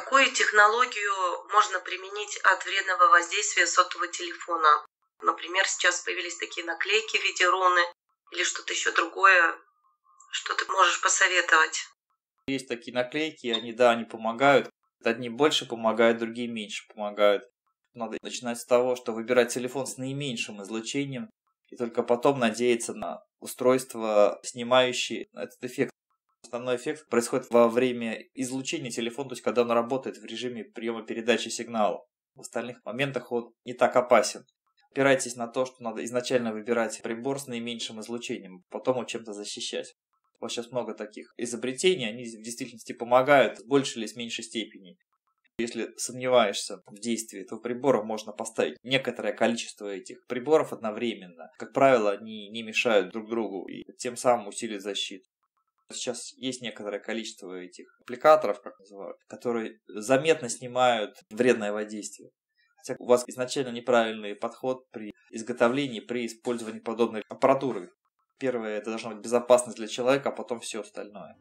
Какую технологию можно применить от вредного воздействия сотового телефона? Например, сейчас появились такие наклейки в виде руны или что-то еще другое. Что ты можешь посоветовать? Есть такие наклейки, они помогают. Одни больше помогают, другие меньше помогают. Надо начинать с того, что выбирать телефон с наименьшим излучением и только потом надеяться на устройство, снимающее этот эффект. Основной эффект происходит во время излучения телефона, то есть когда он работает в режиме приема-передачи сигнала. В остальных моментах он не так опасен. Опирайтесь на то, что надо изначально выбирать прибор с наименьшим излучением, потом его чем-то защищать. Вот сейчас много таких изобретений, они в действительности помогают в большей или с меньшей степени. Если сомневаешься в действии этого прибора, можно поставить некоторое количество этих приборов одновременно. Как правило, они не мешают друг другу и тем самым усилят защиту. Сейчас есть некоторое количество этих аппликаторов, как называют, которые заметно снимают вредное воздействие. Хотя у вас изначально неправильный подход при изготовлении, при использовании подобной аппаратуры. Первое, это должна быть безопасность для человека, а потом все остальное.